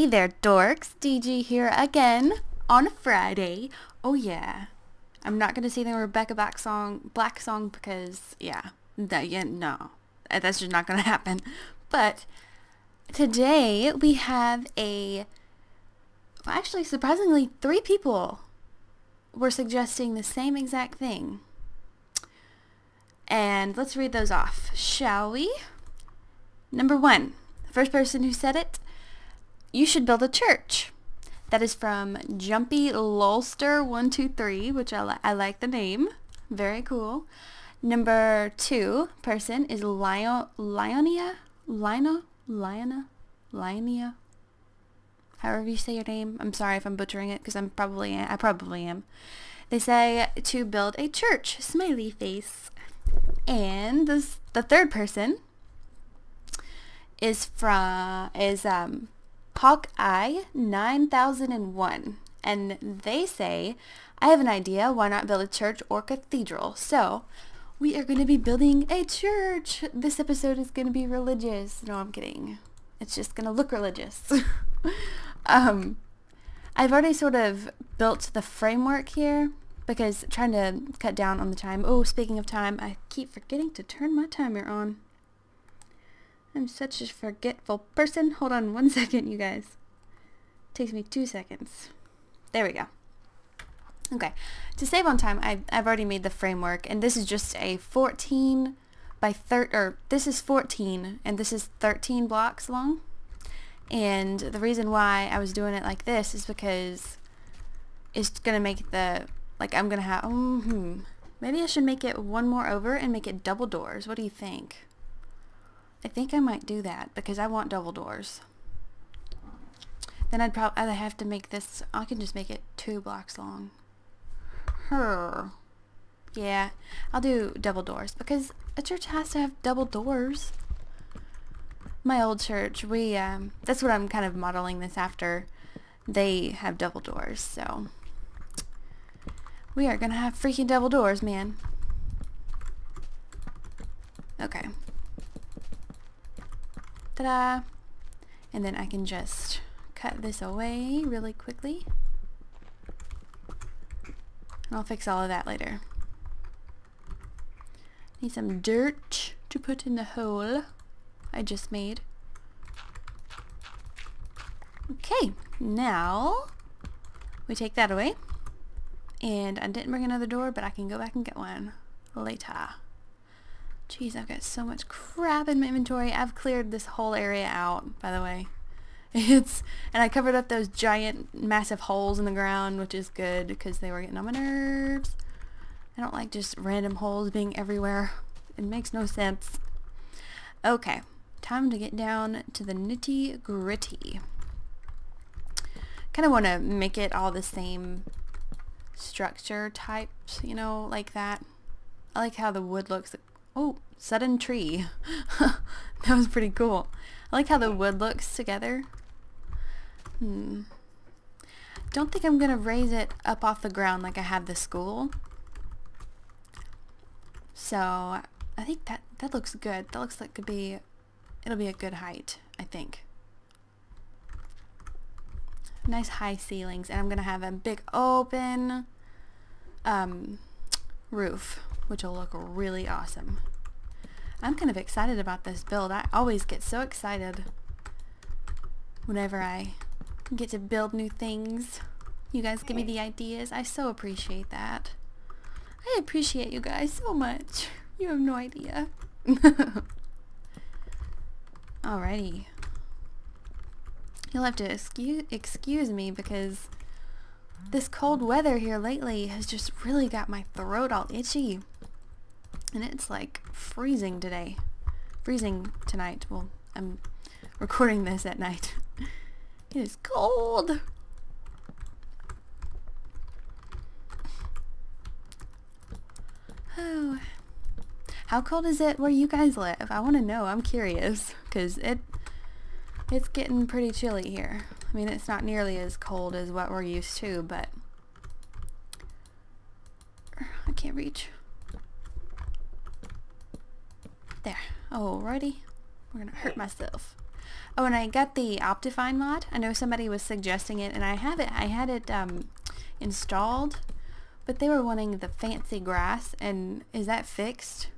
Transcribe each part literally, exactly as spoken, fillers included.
Hey there, dorks. D G here again on a Friday. Oh yeah. I'm not going to sing the Rebecca Black song, Black song because, yeah, no, yeah, no. That's just not going to happen. But today we have a, well, actually surprisingly three people were suggesting the same exact thing. And let's read those off, shall we? Number one, the first person who said it, you should build a church. That is from Jumpy Lolster one two three, which I, li I like the name. Very cool. Number two person is Lio Lionia? Lino? Liona? Lionia? However you say your name. I'm sorry if I'm butchering it because I'm probably, I probably am. They say to build a church. Smiley face. And this, the third person is from, is, um, Hawkeye nine thousand one, and they say, I have an idea, why not build a church or cathedral? So we are going to be building a church. This episode is going to be religious. No, I'm kidding. It's just going to look religious. um, I've already sort of built the framework here because trying to cut down on the time. Oh, speaking of time, I keep forgetting to turn my timer on. I'm such a forgetful person. Hold on one second, you guys. It takes me two seconds. There we go. Okay. To save on time, I've, I've already made the framework, and this is just a fourteen by thirty, or this is fourteen, and this is thirteen blocks long. And the reason why I was doing it like this is because it's going to make the, like I'm going to have, um, hmm, maybe I should make it one more over and make it double doors. What do you think? I think I might do that because I want double doors. Then I'd probably I'd have to make this, I can just make it two blocks long. Her. Yeah, I'll do double doors because a church has to have double doors. My old church, we, um, that's what I'm kind of modeling this after. They have double doors, so. We are gonna have freaking double doors, man. Okay. Ta-da. And then I can just cut this away really quickly. And I'll fix all of that later. Need some dirt to put in the hole I just made. Okay, now we take that away. And I didn't bring another door, but I can go back and get one later. Jeez, I've got so much crap in my inventory. I've cleared this whole area out, by the way. It's, and I covered up those giant, massive holes in the ground, which is good because they were getting on my nerves. I don't like just random holes being everywhere. It makes no sense. Okay, time to get down to the nitty gritty. Kind of want to make it all the same structure types, you know, like that. I like how the wood looks. Oh, sudden tree. That was pretty cool. I like how the wood looks together. Hmm. Don't think I'm going to raise it up off the ground like I have the school. So, I think that, that looks good. That looks like it could be, it'll be a good height, I think. Nice high ceilings. And I'm going to have a big open um, roof, which will look really awesome. I'm kind of excited about this build. I always get so excited whenever I get to build new things. You guys give me the ideas. I so appreciate that. I appreciate you guys so much. You have no idea. Alrighty. You'll have to excuse, excuse me because this cold weather here lately has just really got my throat all itchy. And it's like freezing today. Freezing tonight. Well, I'm recording this at night. It is cold. Oh. How cold is it where you guys live? I want to know. I'm curious. Because it, it's getting pretty chilly here. I mean, it's not nearly as cold as what we're used to, but... I can't reach. There. Alrighty. We're gonna hurt myself. Oh, and I got the Optifine mod. I know somebody was suggesting it, and I have it. I had it um, installed, but they were wanting the fancy grass. And is that fixed?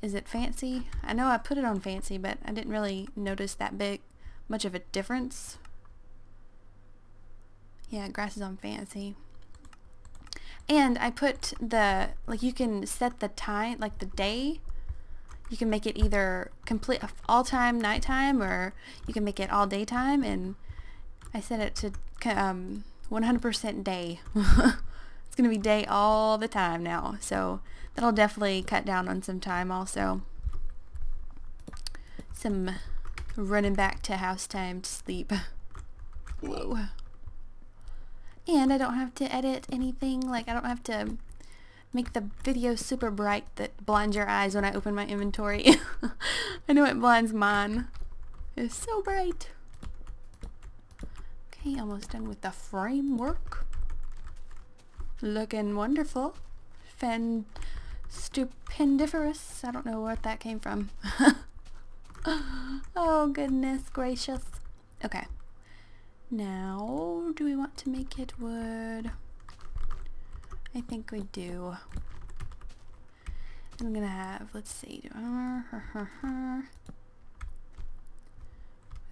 Is it fancy? I know I put it on fancy, but I didn't really notice that big much of a difference. Yeah, grass is on fancy. And I put the, like, you can set the time, like the day. You can make it either complete all time nighttime, or you can make it all daytime. And I set it to um, one hundred percent day. It's gonna be day all the time now, so that'll definitely cut down on some time. Also, some running back to house time to sleep. Whoa. And I don't have to edit anything. Like, I don't have to make the video super bright that blinds your eyes when I open my inventory. I know it blinds mine. It's so bright. Okay, almost done with the framework. Looking wonderful. Fan stupendiferous. I don't know where that came from. Oh, goodness gracious. Okay. Now, do we want to make it wood? I think we do. I'm gonna have, let's see, do I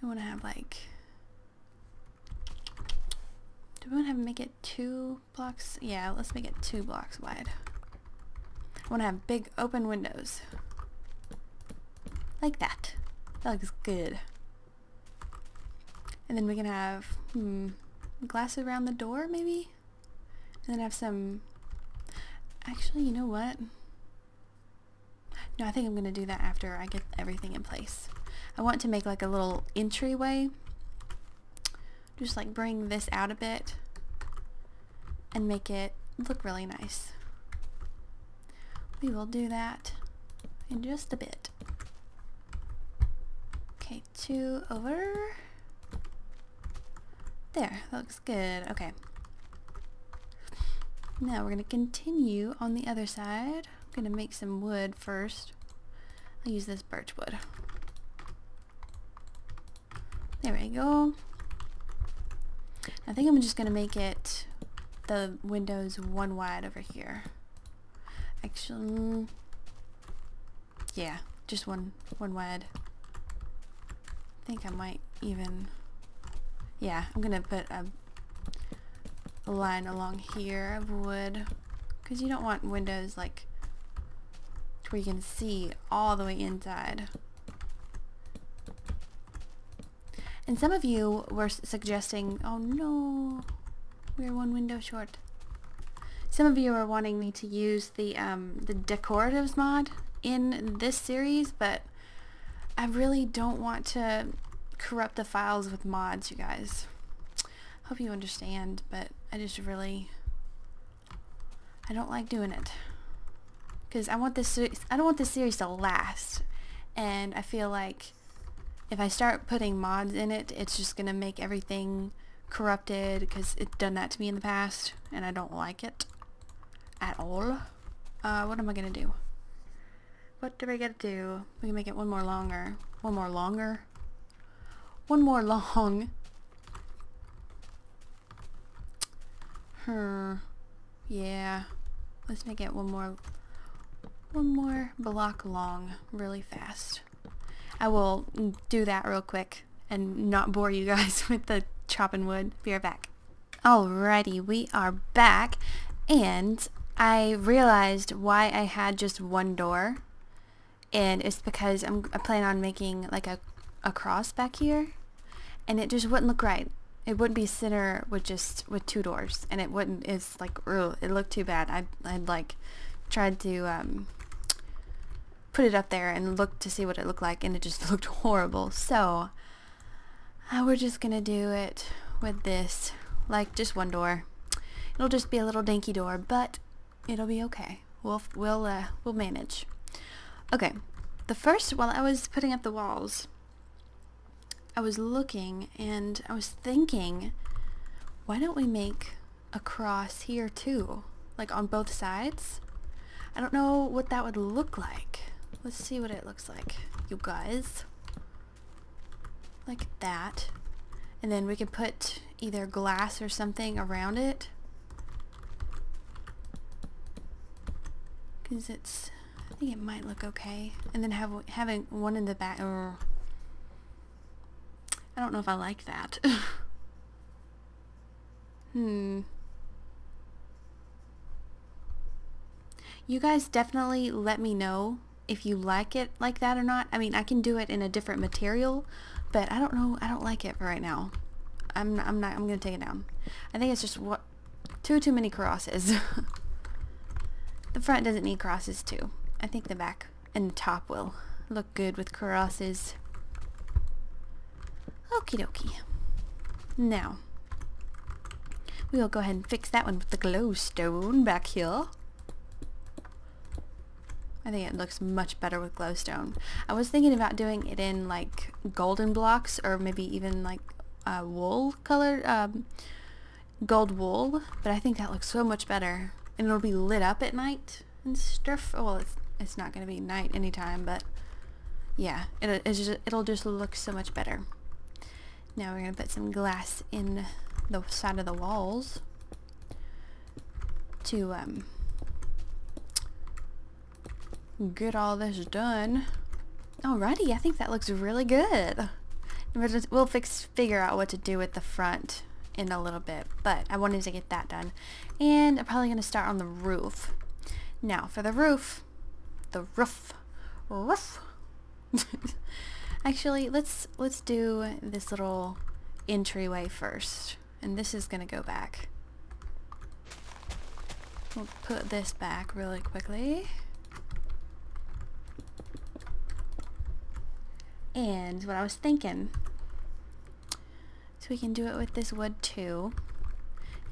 we wanna have like, do we wanna have make it two blocks? Yeah, let's make it two blocks wide. I wanna have big open windows. Like that. That looks good. And then we can have hmm, glass around the door, maybe? And then have some... Actually, you know what? No, I think I'm going to do that after I get everything in place. I want to make like a little entryway. Just like bring this out a bit and make it look really nice. We will do that in just a bit. Okay, two over... There, that looks good. Okay. Now we're going to continue on the other side. I'm going to make some wood first. I'll use this birch wood. There we go. I think I'm just going to make it the windows one wide over here. Actually, yeah, just one, one wide. I think I might even... Yeah, I'm gonna put a, a line along here of wood, because you don't want windows like to where you can see all the way inside. And some of you were suggesting, oh no, we're one window short. Some of you are wanting me to use the um, the decoratives mod in this series, but I really don't want to corrupt the files with mods, you guys. Hope you understand, but I just really I don't like doing it, because I want this series, I don't want this series to last, and I feel like if I start putting mods in it, it's just gonna make everything corrupted, because it's done that to me in the past and I don't like it at all. Uh, what am I gonna do? What do we gotta do? We can make it one more longer one more longer One more long. Her, yeah. Let's make it one more, one more block long, really fast. I will do that real quick and not bore you guys with the chopping wood. Be right back. Alrighty, we are back, and I realized why I had just one door, and it's because I'm I plan on making like a a cross back here. And it just wouldn't look right. It wouldn't be center with just with two doors, and it wouldn't. It's like, ugh, it looked too bad. I I'd like tried to um, put it up there and look to see what it looked like, and it just looked horrible. So uh, we're just gonna do it with this, like just one door. It'll just be a little dinky door, but it'll be okay. We'll we'll uh, we'll manage. Okay, the first while I was putting up the walls, I was looking and I was thinking, why don't we make a cross here too, like on both sides? I don't know what that would look like. Let's see what it looks like, you guys. like that, and then we could put either glass or something around it, because it's, I think it might look okay. And then have having one in the back, or I don't know if I like that. hmm You guys definitely let me know if you like it like that or not. I mean, I can do it in a different material, but I don't know. I don't like it right now. I'm, I'm not, I'm gonna take it down. I think it's just what too, too many crosses. The front doesn't need crosses too. I think the back and the top will look good with crosses. Okie dokie. Now, we'll go ahead and fix that one with the glowstone back here. I think it looks much better with glowstone. I was thinking about doing it in like golden blocks, or maybe even like uh, wool colored, um, gold wool, but I think that looks so much better. And it'll be lit up at night and stuff. Oh, well, it's, it's not going to be night anytime, but yeah, it, it's just, it'll just look so much better. Now we're going to put some glass in the side of the walls to um, get all this done. Alrighty, I think that looks really good. We'll, just, we'll fix, figure out what to do with the front in a little bit, but I wanted to get that done. And I'm probably going to start on the roof. Now for the roof, the roof, roof. Actually, let's let's do this little entryway first, and this is going to go back. We'll put this back really quickly. And what I was thinking, so we can do it with this wood too,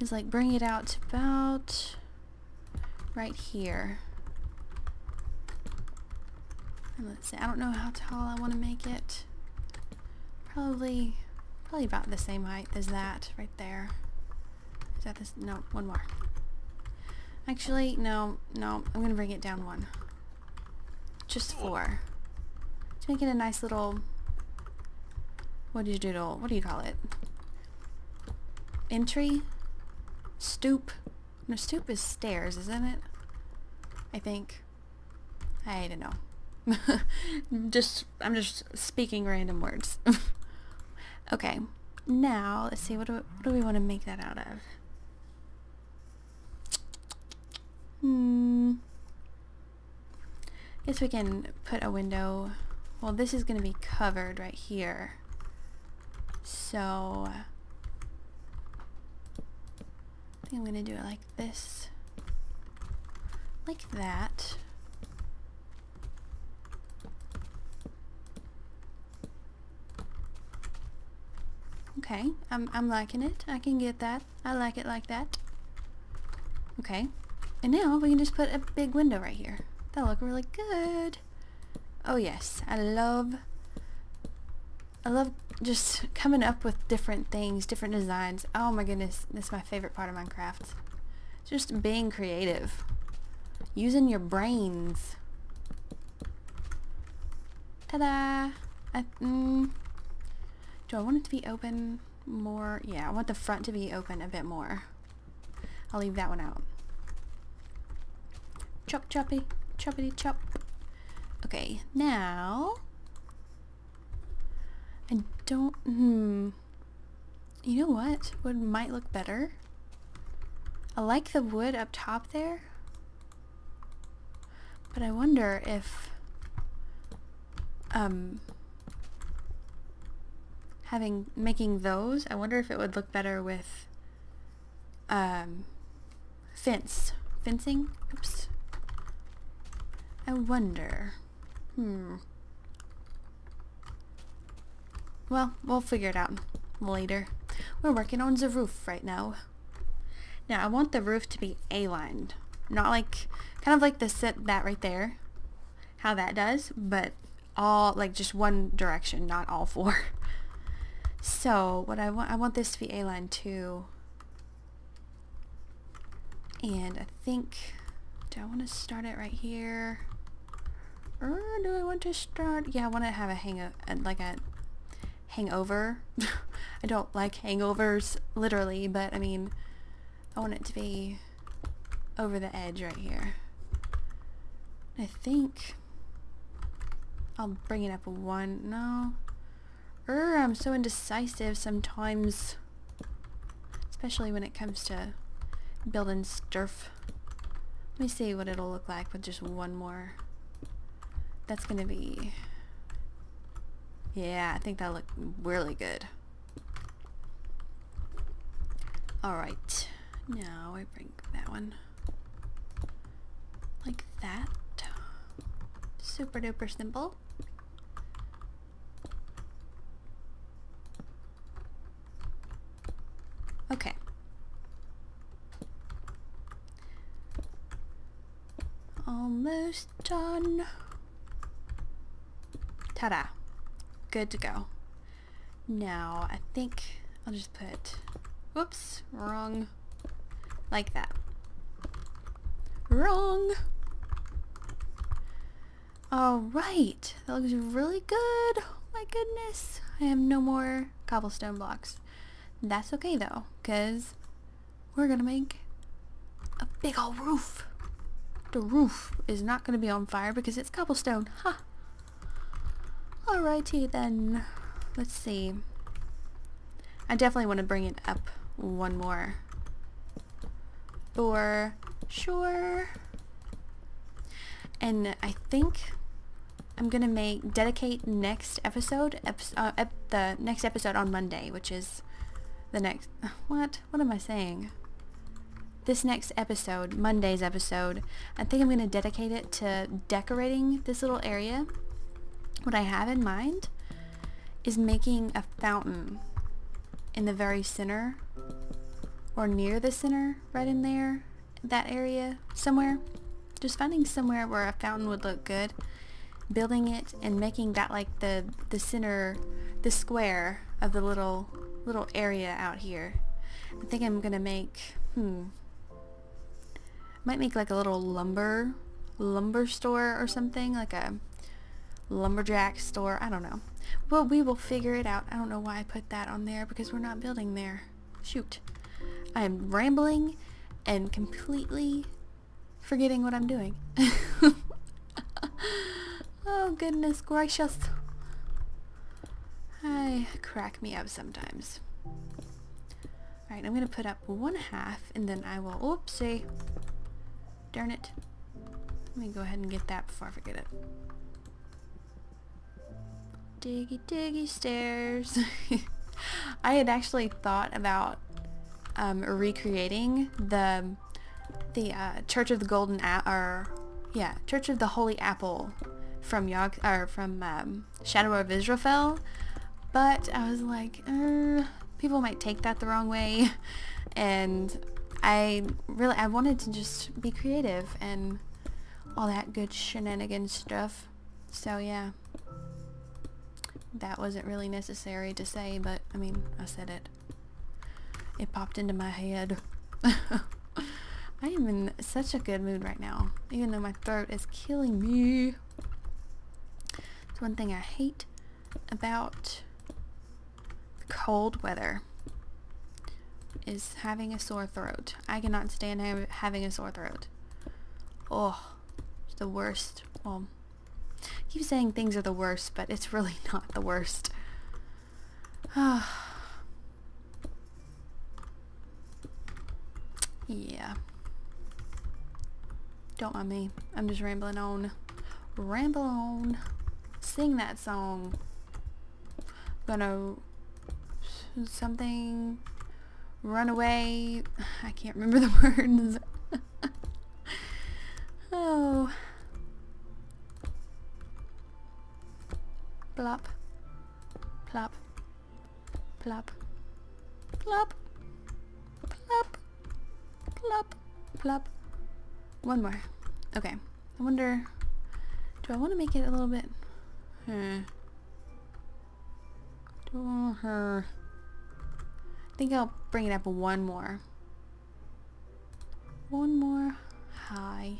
is like bring it out to about right here. And let's see, I don't know how tall I want to make it. Probably, probably about the same height as that right there. Is that this? No, one more. Actually, no, no, I'm gonna bring it down one. Just four. Make it a nice little, what do you do to, what do you call it? Entry? Stoop? No, stoop is stairs, isn't it? I think. I don't know. just, I'm just speaking random words. Okay, now, let's see, what do, what do we want to make that out of? Hmm. Guess we can put a window. Well, this is going to be covered right here, so I think I'm going to do it like this, like that. Okay, I'm, I'm liking it. I can get that. I like it like that. Okay, and now we can just put a big window right here. That'll look really good. Oh yes, I love, I love just coming up with different things, different designs. Oh my goodness, this is my favorite part of Minecraft. Just being creative. Using your brains. Ta-da! Mm, do I want it to be open more? Yeah, I want the front to be open a bit more. I'll leave that one out. Chop choppy, choppity chop. Okay, now, I don't, hmm, you know what would might look better? I like the wood up top there, but I wonder if, um, having, making those, I wonder if it would look better with, um, fence, fencing, oops, I wonder. Hmm. Well, we'll figure it out later. We're working on the roof right now. Now, I want the roof to be A-lined. Not like, kind of like the set that right there. How that does, but all, like just one direction, not all four. So, what I want, I want this to be A-lined too. And I think, do I want to start it right here? Or do I want to start? Yeah, I want to have a hang, a, like a hangover. I don't like hangovers, literally, but I mean, I want it to be over the edge right here. I think I'll bring it up one, no. Urgh, I'm so indecisive sometimes, especially when it comes to building stuff. Let me see what it'll look like with just one more. That's gonna be, yeah, I think that'll look really good. Alright, now I bring that one like that. Super duper simple. Okay. Almost done. Ta-da. Good to go. Now, I think I'll just put, whoops, wrong. Like that. Wrong. Alright, that looks really good. Oh my goodness. I have no more cobblestone blocks. That's okay though, because we're gonna make a big old roof. The roof is not gonna be on fire because it's cobblestone. Ha! Huh. Alrighty then. Let's see. I definitely want to bring it up one more. For sure. And I think I'm gonna make dedicate next episode, ep uh, ep the next episode on Monday, which is the next, what? What am I saying? This next episode, Monday's episode, I think I'm going to dedicate it to decorating this little area. What I have in mind is making a fountain in the very center, or near the center, right in there, that area, somewhere. Just finding somewhere where a fountain would look good, building it and making that like the, the center, the square of the little little area out here. I think I'm gonna make, hmm, might make like a little lumber, lumber store or something, like a lumberjack store, I don't know. Well, we will figure it out. I don't know why I put that on there because we're not building there. Shoot. I am rambling and completely forgetting what I'm doing. Oh goodness gracious. I crack me up sometimes. Alright, I'm gonna put up one half and then I will, oopsie, darn it. Let me go ahead and get that before I forget it. Diggy diggy stairs. I had actually thought about um, recreating the the uh, Church of the Golden Apple, or yeah, Church of the Holy Apple from Yog or from um, Shadow of Israfel. But I was like, er, people might take that the wrong way, and I really, I wanted to just be creative and all that good shenanigan stuff. So yeah, that wasn't really necessary to say, but I mean, I said it. It popped into my head. I am in such a good mood right now, even though my throat is killing me. It's one thing I hate about cold weather is having a sore throat. I cannot stand ha having a sore throat. Oh, it's the worst. Well, I keep saying things are the worst, but it's really not the worst. Yeah. Don't mind me. I'm just rambling on. Ramble on. Sing that song. I'm gonna... something, run away, I can't remember the words. Oh. Plop. Plop. Plop. Plop. Plop. Plop. Plop. One more. Okay. I wonder, do I want to make it a little bit? Hmm. Do I want her? I think I'll bring it up one more. One more high.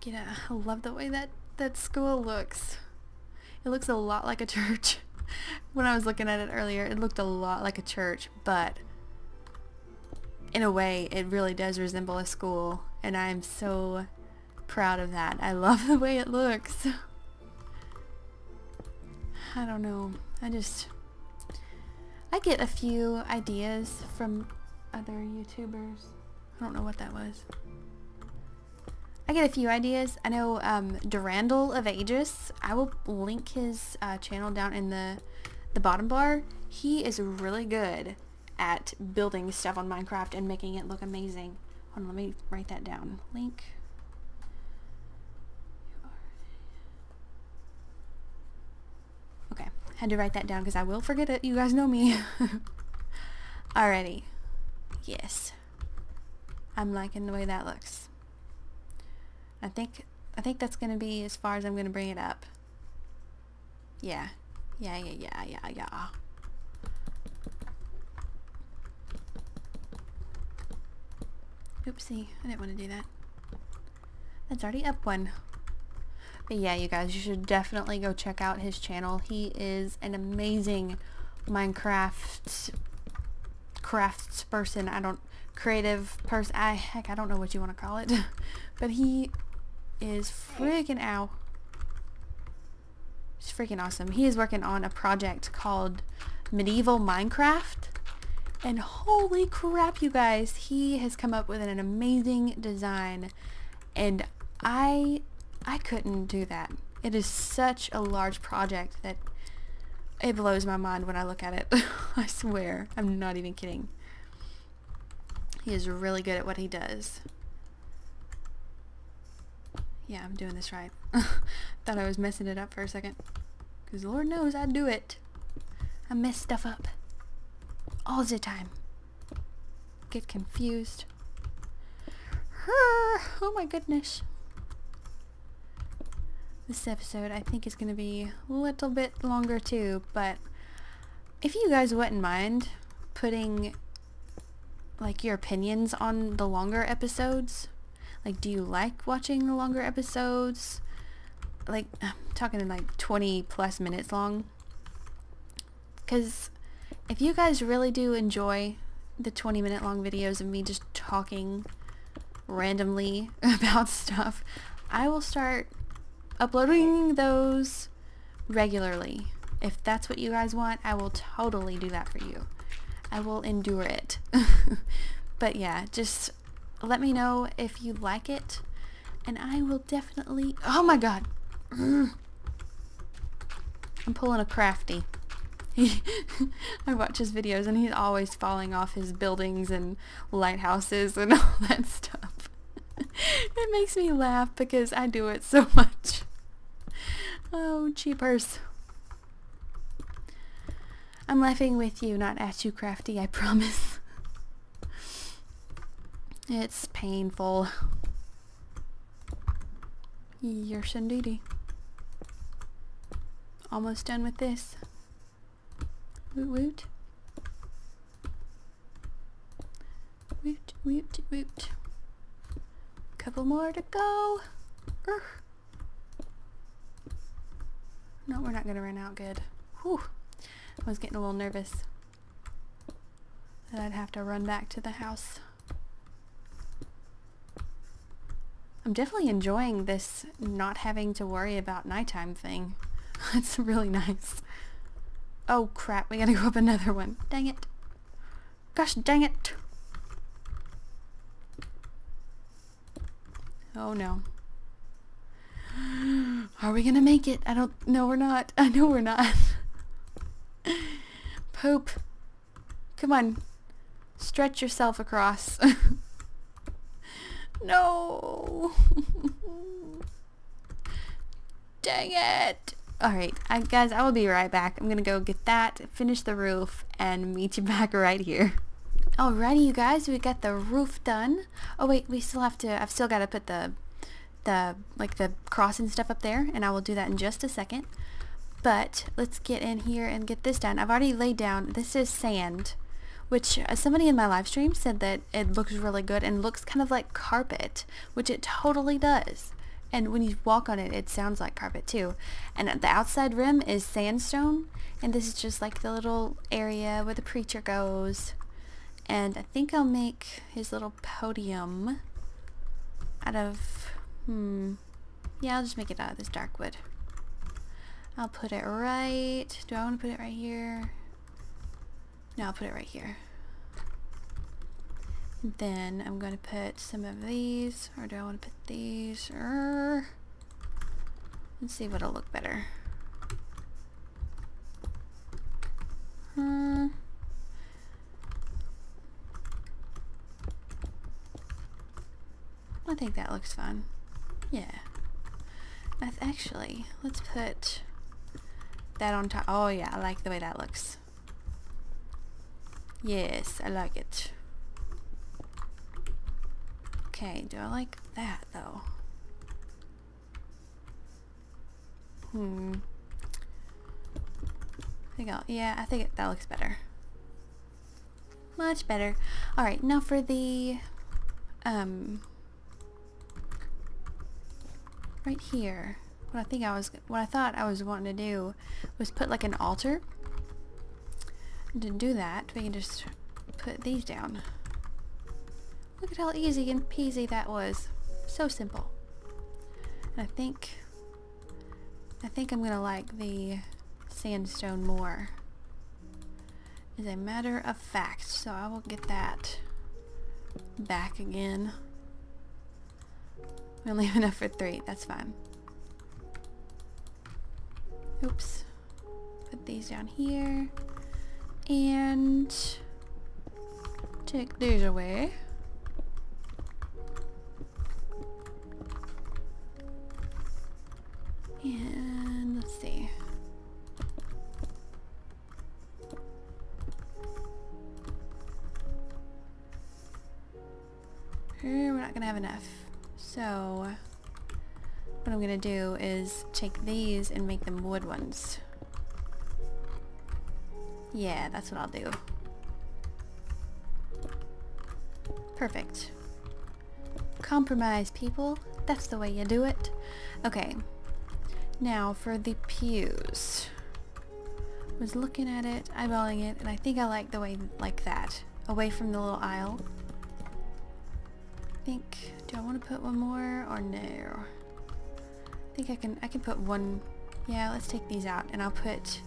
Get out. I love the way that, that school looks. It looks a lot like a church. When I was looking at it earlier, it looked a lot like a church, but in a way, it really does resemble a school, and I'm so proud of that. I love the way it looks. I don't know. I just... I get a few ideas from other YouTubers. I don't know what that was. I get a few ideas. I know um, Durandal of Aegis. I will link his uh, channel down in the, the bottom bar. He is really good at building stuff on Minecraft and making it look amazing. Hold on, let me write that down. Link. Okay, had to write that down because I will forget it. You guys know me. Alrighty. Yes. I'm liking the way that looks. I think I think that's gonna be as far as I'm gonna bring it up. Yeah. Yeah, yeah, yeah, yeah, yeah. Oopsie, I didn't want to do that. That's already up one. But yeah, you guys, you should definitely go check out his channel. He is an amazing Minecraft crafts person. I don't creative person. I heck, I don't know what you want to call it. But he is freaking ow. He's freaking awesome. He is working on a project called Medieval Minecraft. And holy crap, you guys, he has come up with an amazing design, and I I couldn't do that. It is such a large project that it blows my mind when I look at it. I swear, I'm not even kidding. He is really good at what he does. Yeah, I'm doing this right. Thought I was messing it up for a second, because Lord knows I do it. I mess stuff up. All the time. Get confused. Her, oh my goodness. This episode I think is going to be a little bit longer too, but if you guys wouldn't mind putting like your opinions on the longer episodes, like do you like watching the longer episodes? Like I'm talking in like twenty plus minutes long, because if you guys really do enjoy the twenty minute long videos of me just talking randomly about stuff, I will start uploading those regularly. If that's what you guys want, I will totally do that for you. I will endure it. But yeah, just let me know if you like it, and I will definitely... Oh my god! I'm pulling a crafty. I watch his videos and he's always falling off his buildings and lighthouses and all that stuff. It makes me laugh because I do it so much. Oh, cheapers. I'm laughing with you, not at you, crafty, I promise. It's painful. Yes, indeedy. Almost done with this. Woot woot. Woot woot woot. Couple more to go. Urgh. No, we're not gonna run out good. Whew. I was getting a little nervous that I'd have to run back to the house. I'm definitely enjoying this not having to worry about nighttime thing. It's really nice. Oh crap, we gotta go up another one. Dang it. Gosh dang it. Oh no. Are we gonna make it? I don't... No, we're not. I know we're not. Poop. Come on. Stretch yourself across. No. Dang it. Alright, guys, I will be right back. I'm going to go get that, finish the roof, and meet you back right here. Alrighty, you guys, we got the roof done. Oh, wait, we still have to, I've still got to put the, the, like the cross and stuff up there, and I will do that in just a second. But let's get in here and get this done. I've already laid down, this is sand, which somebody in my live stream said that it looks really good and looks kind of like carpet, which it totally does. and when you walk on it, it sounds like carpet too. And the outside rim is sandstone, and this is just like the little area where the preacher goes. And I think I'll make his little podium out of, hmm, yeah, I'll just make it out of this dark wood. I'll put it right, do I want to put it right here? No, I'll put it right here. Then I'm going to put some of these, or do I want to put these? Or let's see what'll look better. Hmm. I think that looks fun. Yeah. That's actually, let's put that on top. Oh yeah, I like the way that looks. Yes, I like it. Okay, do I like that though? Hmm. I think I'll, yeah, I think it, that looks better. Much better. Alright, now for the, um, right here, what I think I was, what I thought I was wanting to do was put like an altar. And to do that, we can just put these down. Look at how easy and peasy that was. So simple. And I think, I think I'm gonna like the sandstone more. As a matter of fact, so I will get that back again. We only have enough for three, that's fine. Oops. Put these down here. And take these away. And let's see. We're not gonna have enough. So what I'm gonna do is take these and make them wood ones. Yeah, that's what I'll do. Perfect. Compromise, people. That's the way you do it. Okay. Now for the pews. I was looking at it, eyeballing it, and I think I like the way like that. Away from the little aisle. I think, do I want to put one more or no? I think I can, I can put one. Yeah, let's take these out and I'll put,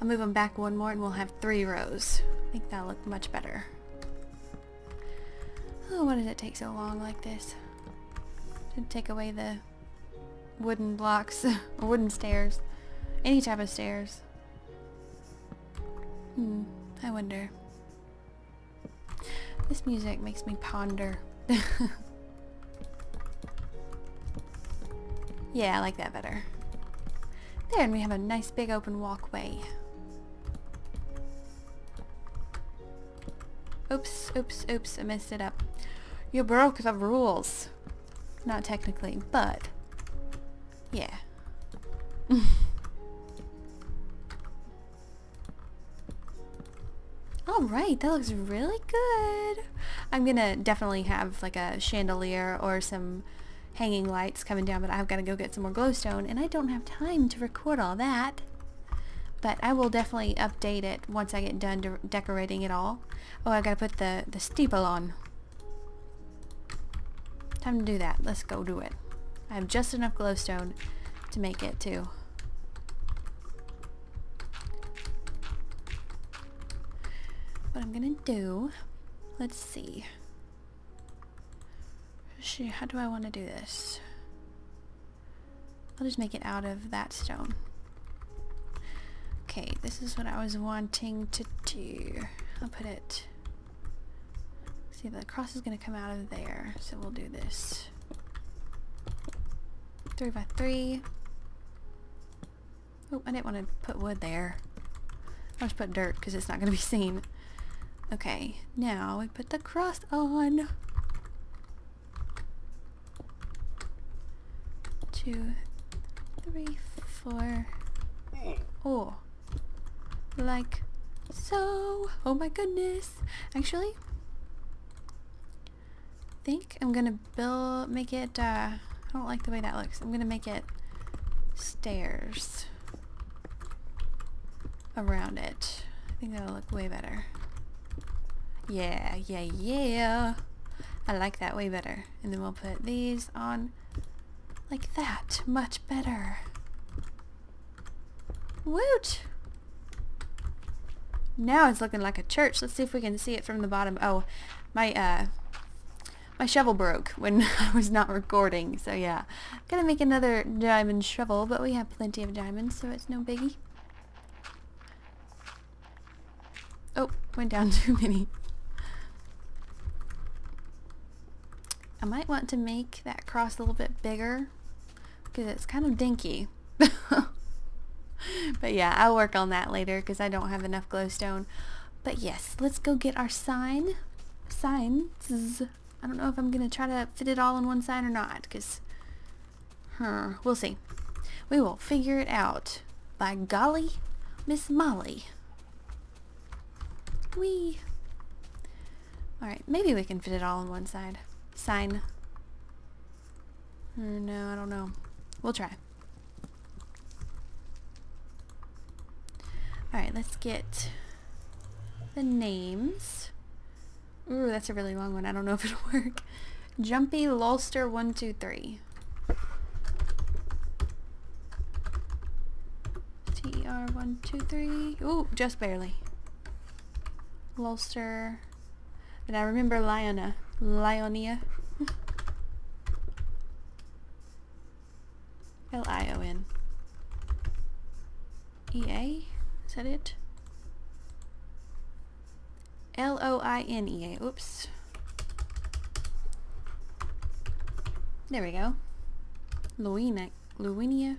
I'll move them back one more and we'll have three rows. I think that'll look much better. Oh, why does it take so long like this? To take away the wooden blocks, wooden stairs, any type of stairs. Hmm, I wonder. This music makes me ponder. Yeah, I like that better. There, and we have a nice big open walkway. Oops, oops, oops, I messed it up. You broke the rules. Not technically, but yeah. Alright, that looks really good. I'm gonna definitely have like a chandelier or some hanging lights coming down, but I've gotta go get some more glowstone and I don't have time to record all that. But I will definitely update it once I get done de decorating it all. Oh, I gotta put the, the steeple on. Time to do that. Let's go do it. I have just enough glowstone to make it too. What I'm gonna do, let's see. Shoot, how do I want to do this? I'll just make it out of that stone. Okay, this is what I was wanting to do. I'll put it. See, the cross is gonna come out of there, so we'll do this. Three by three. Oh, I didn't want to put wood there. I'll just put dirt because it's not going to be seen. Okay, now we put the cross on. Two, three, four. Oh, like so. Oh my goodness. Actually, I think I'm gonna build, make it. Uh, I don't like the way that looks. I'm gonna make it stairs around it. I think that'll look way better. Yeah, yeah, yeah. I like that way better. And then we'll put these on like that. Much better. Woot! Now it's looking like a church. Let's see if we can see it from the bottom. Oh, my uh, my shovel broke when I was not recording. So yeah, I'm gonna make another diamond shovel, but we have plenty of diamonds, so it's no biggie. Oh, went down too many. I might want to make that cross a little bit bigger because it's kind of dinky. But yeah, I'll work on that later because I don't have enough glowstone. But yes, let's go get our sign. Signs. I don't know if I'm going to try to fit it all in one sign or not because huh, we'll see. We will figure it out. By golly, Miss Molly. Whee. Alright, maybe we can fit it all on one side. Sign. No, I don't know. We'll try. Alright, let's get the names. Ooh, that's a really long one. I don't know if it'll work. Jumpy Lolster one two three. T E R one two three. Ooh, just barely. Lolster. And I remember Lionia. Lionia. L I O N. E A? Is that it? L O I N E A. Oops. There we go. Lionia. Lionia.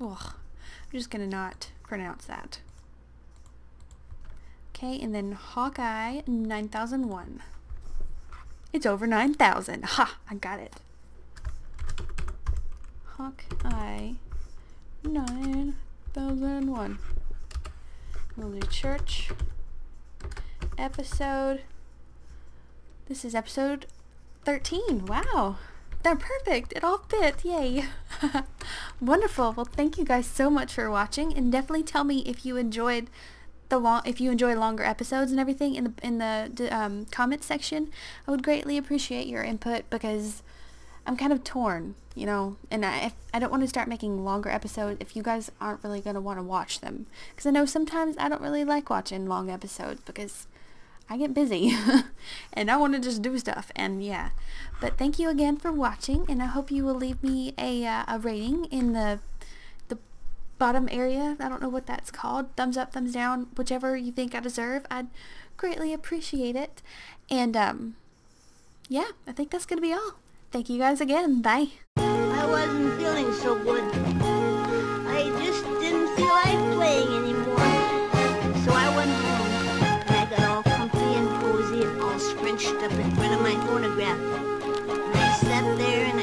Ugh. I'm just gonna not pronounce that. Okay, and then Hawkeye nine thousand one. It's over nine thousand. Ha! I got it. Hawkeye nine thousand one. We'll do church. Episode. This is episode thirteen. Wow. They're perfect. It all fit. Yay. Wonderful. Well, thank you guys so much for watching, and definitely tell me if you enjoyed the long if you enjoy longer episodes and everything in the in the um, comment section. I would greatly appreciate your input because I'm kind of torn, you know, and I if, I don't want to start making longer episodes if you guys aren't really going to want to watch them, because I know sometimes I don't really like watching long episodes because I get busy and I want to just do stuff, and yeah. But thank you again for watching, and I hope you will leave me a uh, a rating in the bottom area. I don't know what that's called. Thumbs up, thumbs down, whichever you think I deserve. I'd greatly appreciate it. And um yeah, I think that's gonna be all. Thank you guys again. Bye. I wasn't feeling so good. I just didn't feel like playing anymore. So I went home and I got all comfy and cozy and all scrunched up in front of my phonograph. And I sat there and